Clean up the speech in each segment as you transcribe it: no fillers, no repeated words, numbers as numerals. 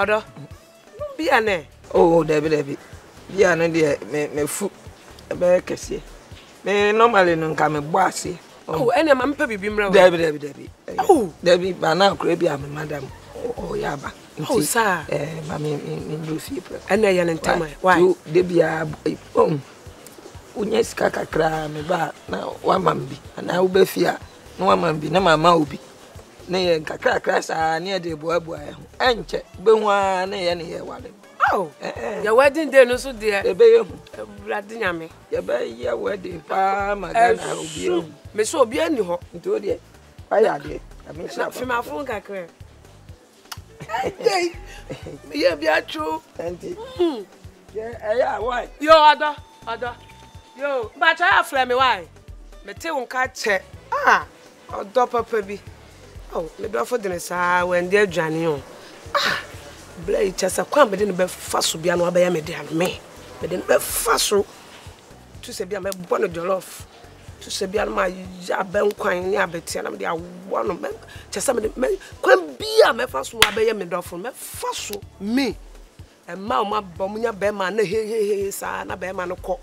Odo. Be an oh, Debbie. Be an dear, me foot. A bear cassie. Me normally don't come a bossy. Oh, and I'm Pebby Bimra. Debbie. Oh, Debbie, by now, crabby, I'm madam. Oh, Yaba. Oh, sir. Mammy, in Lucy. And I am in time. Why, Debbie, home. Unyes kaka kra me ba na wamambi na ubefia na wamambi na mama obi na ye kaka kra sa na de boabu aye ho enche behua na ye wale oh your wedding day no so there ebe ye hu brade nyame ye ba ye wedding pa magana obi me so obi ani ho nto de aya de me sha fema fun kakra hey ye bia tru enti ye aya why yo ada yo, but I have flame why? Me te won ka che. Ah, odo papa bi. Oh, me do for the sa when dey dwane on. Ah, blai chasa kwam be dey be faso bia no abaya me dey an me. Me dey be faso. Tu se bia me bono jollof. Tu se bia ma ya ben kwan ni abeti na me dey awo no me. Chasa me kwam bia me faso abaya me do for me faso me. E ma o ma bom nya be ma na he sa na be ma no ko.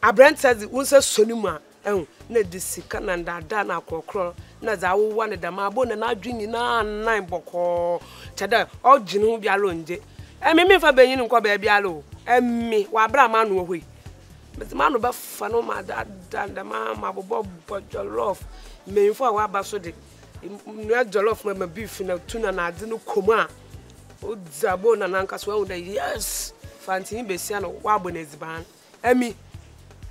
Abrant says it was a sonuma, and Nedisican and Dana Cocro, Nazaw wanted the marbon and I drink in 9 boko. Chadder, all Jinu Bialonje. And me for Benin and Cobbia Bialo, and me, Wabra man were we. But the man of Fano, my dad, and the mamma Bob, but Jollof, me for Wabasodi. Jollof with my beef in a tuna and I didn't coma. Oh, Zabon and Uncas, well, yes, Fantin Bessiano, Wabon is ban, and me.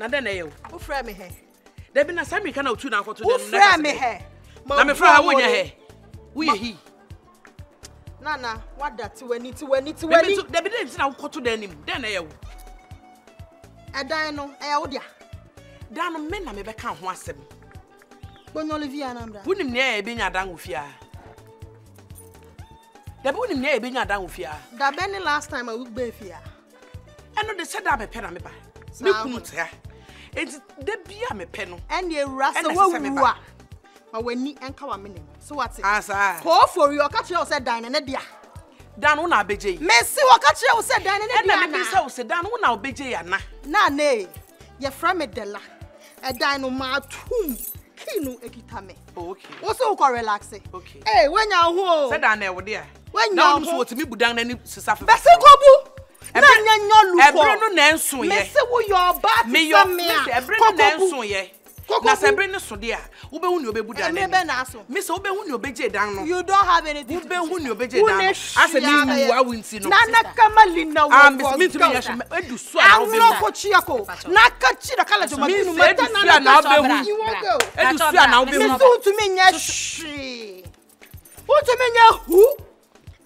Na den e yo. Wo fra me he. Da bi na sami kana otu na akoto den na. Wo fra me he. Na me fra ha wonya he. Wo ye hi. Nana, what that ti wani. Da bi dem si na akoto den nim. Den e yo. Adan no, e yo dia. Dan no me na me be kan ho asem. Bonyo Olivia na mra. Wo nim ne e be nya dan ofia. Da bi wo nim ne e be nya dan ofia. Da be ni last time I would be ofia. E no de se da be pe na me ba. Me kunuta. It's the beer me peno. And the rascal wa. But when he anchor wa menem. So what's it? Asa. Call for you. Catch you said dine and dia. Dan won na obeje. Me si wa catch you said dine and dia. And me say said dan won na obeje ya na. Na ne. Your friend Dela. E dine no ma tum. Kinu ekitame. Okay. Wo so ko relax e. Okay. Eh when ya ho. Said dan e wo dia. When ya ho. Na wo so timi budan na ni sisafe. Be se ko bu. Ebreno nenso ye. Me se wo your back me your me. Ebreno nenso ye. Na se ebreno so dia. Wo be hu ni obebu dan. Me be na so. Me se wo be hu ni obeje dan no. You don't have anything. Wo be hu ni obeje dan. Ase ni wo awunti no. Na na kamali na wo. Am be me tumi ya shame. Edu so a wo be. Am no ko chi ako. Na ka chi da kala joma. Me no edu so a na wo be hu. Edu so a na wo be hu. Me so tumi nya shi. Wo tumi nya hu.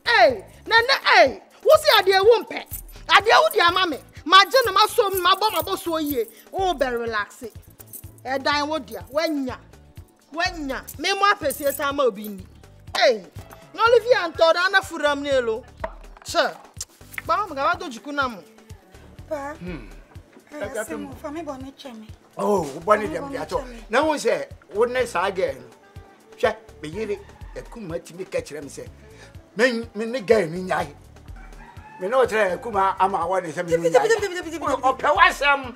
Ei, na ei. Wo si ade wo mpe. Adia udi amame, majina maso mabo so ye. Oh be relax e. E dan wo dia, wenya. Me mo apese sa ma obi ni. Hey, no Olivia ntoda na furam ni elo. Che. Ba mo ga ba dojiku na mo. Pa. Daga se mo fa me bo me cheme. Oh, bo ni dem dia to. Na won se, won na sa again. Hwe, be yiri e kumati mi kachira mi se. Me ni guy ni nyai. Me no try kuma ama wa ni se me nyaa. O pewasem.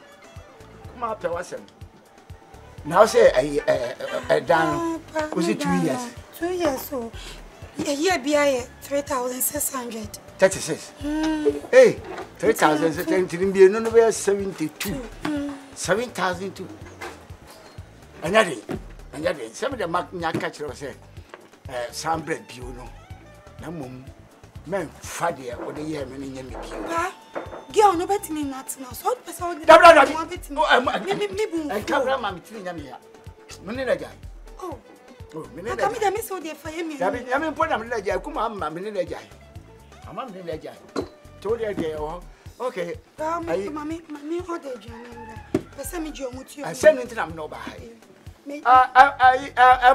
Kuma pewasem. Now say I down was it 2 years. 2 years so. A year biya 3,600. 36. Hey, 3,600 biya no be 72. 7,002. Another. Some of the mark nyaka chiro say. Some bread biu no. Na mum. Men fadia or the year many young girl, no better me not now. So, oh, I mean, I miss all the fire. I mean, put a minute, I come on, my minute. Tamam ne vereceğim? Tuğla diye o. Okay. Mami orada canım. Pesa mi diyor mutu? Sen ne tram no ba?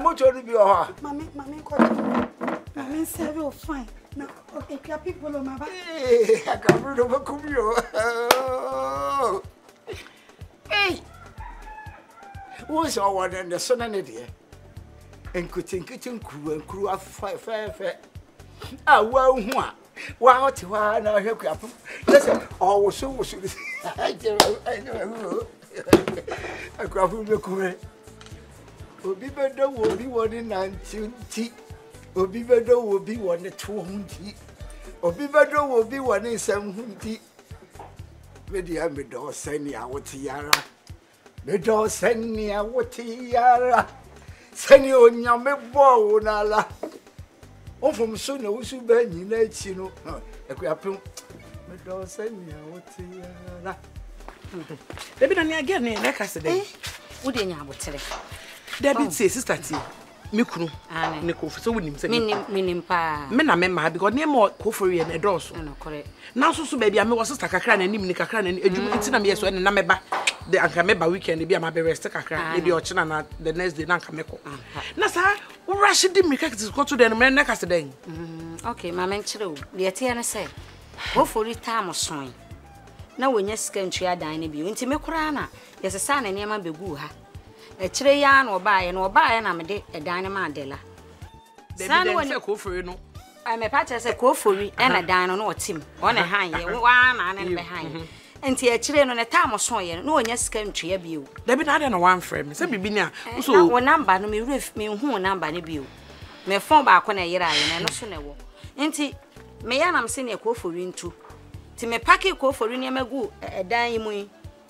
Mutu ni bi o ha. Mami ko. Mami serve o fine. No, okay, clapping bolo ma ba. Eh, akabru do bakumyo. Hey. What's all one and the son and idea? And kitchen crew and crew are fair. Ah, well, what to now here crap. Listen, all so was I know. A crap will be correct. Obi Bedo will be 190. Obi Bedo will be 120. Obi Bedo will be 170. Maybe I'm a door sending out tiara. The door sending out tiara. Senyo nyame bo na la ofum so na usu ba nyina achi no ekuapem me do senyo wote la debi na ni again na ka se dey wo de nya abotele debi tie sister tie me kunu ne ko so wonim se me pa me na me ma because ne mo ko for ye na do so no correct na so so ba bia me wo sister kakra na nim ni kakra na ejum enti na me so na me ba de anka me ba weekend bi am aberest kakra e de o china na the next day na anka me ko na sa we rush di me kakiti ko to den me na ka se den okay ma men chire o de tie na se wo for time son na wo nya sika ntu adan na bi enti me kora na yesa sa na niam abegu ha e chire ya na oba ye na me de edan na ma Dela de bi de ko fori no I me patcha se ko fori e na dan no o tim o na han ye wa na na be han enti e chire no na time so ye no onya sika ntwe bi o da bi na de no wan frɛ me se bibi ni a so na wo number no me ref me hu number ne bi o me phone ba ko na yira ye na no so na wo enti me ya na me se ne ko fori ntu ti me pack ko fori ne magu edan yi mu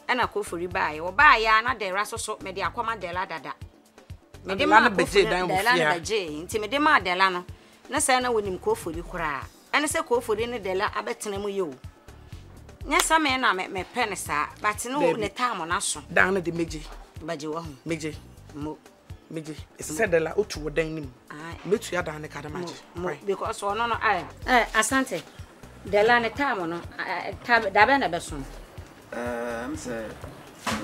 ana ko fori baaye wo baaye na de ra so so me de akoma Dela dada me de ma be je dan wo fia enti me de ma Dela no na se na wonim ko fori kura ana se ko fori ne Dela abetena mu ye o nyasa me na me penisa but no ne time na so down the meji baje wo hu meji mo meji se Dela otu wo dan nim metu ya dan ne kada maji because ono no asante Dela ne time no da be na be so say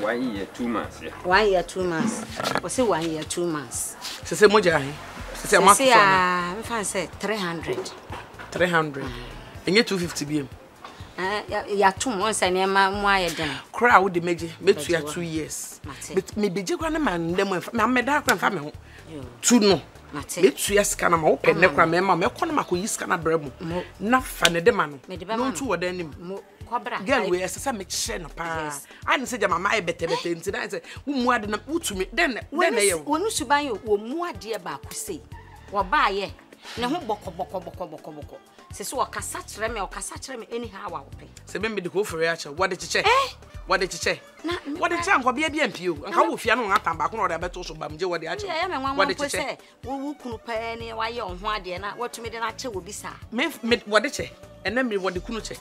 1 year 2 months 1 year 2 months we say 1 year 2 months se se moja he se amount for me fan say 300 enye 250 biem ya two months and ma mu aye den kra wo de meje metu ya 2 years me beje kwa na man dem na me da kwa fa me ho tu no metu ya sika na ma wo pe ne kwa me ma me ko na ma ko yi sika na bremu na fa ne de ma no no tu wo den nim kobra girl we say me chire no pa ani se jama ma e bete nti na say wo mu ade na wutumi den na ye wonu suban ye wo mu ade ba ko sei wo ba ye ne ho boko se so o kasa kire me anyhow wa pe se be me de ko fere a che wode chiche na wode chiche anko bia bia mpio anka wo fia no ngata ba ko no de beto so bam je wode a che wode chiche wo wu kunu pa ni wa ye ho ade na wotumi de na che wo bisa me wode chiche ene me wode kunu che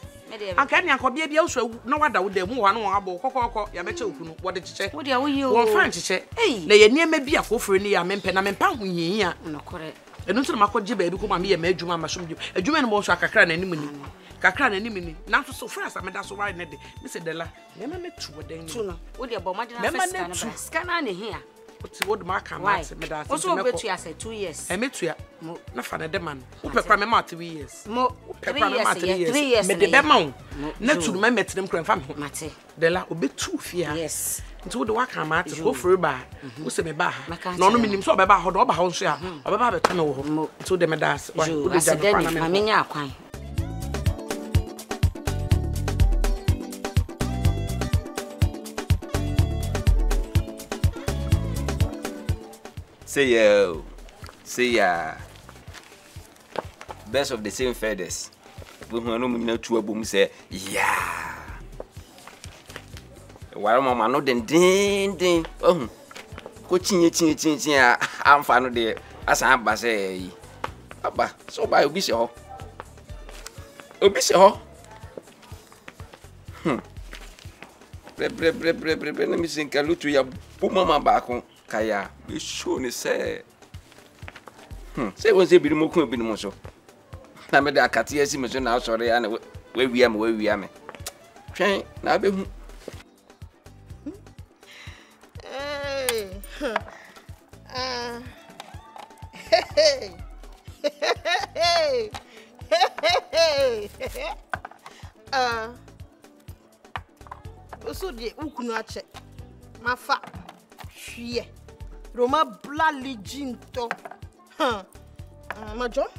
anka ni anko bia bia so na wada wo de mu wa no abo kokoko ya beche okunu wode chiche wode a wo ye o won fan chiche na ye niema bia ko fere ni ya mempe na mempa ho yin ya no correct enu tun ma ko je baabi ko ma me ye ma adwuma ma som djum adwuma ne mo so akakra na nimu ni kakra na nimu ni na so so friends ameda so wari ne de me se Dela me ma me tu odan ni tu no wo de bo ma de na scan na ne hia o ti wo de ma ka ma se me da so me ko o so betu ase 2 years e me tu ya mo na fa na de man wo pekra me ma 3 years mo pekra me ma 3 years me de be ma na tu me metem kran fa me ho mate Dela obetu fia yes nti wo de waka ma ate ko furu ba wo se me ba ha na ono minim so be ba ho do ba ho so ya obeba be tana wo ho nti wo de me das wa wo de jaba na me nya akwan say ya best of the same feathers we no me na tu abom say yeah wara mama no den oh ko chin a amfa no de asan aba say aba so ba obi se ho bre na mi sin kalutu ya bu mama ba ko kaya be show ni say say won say bi mo kun bi mo so na me da katia si me so na asore ya na we wia me twen na be hu eh ah hey hey hey ah oso die ukunu ache mafa hwie roma bla legend to ha majo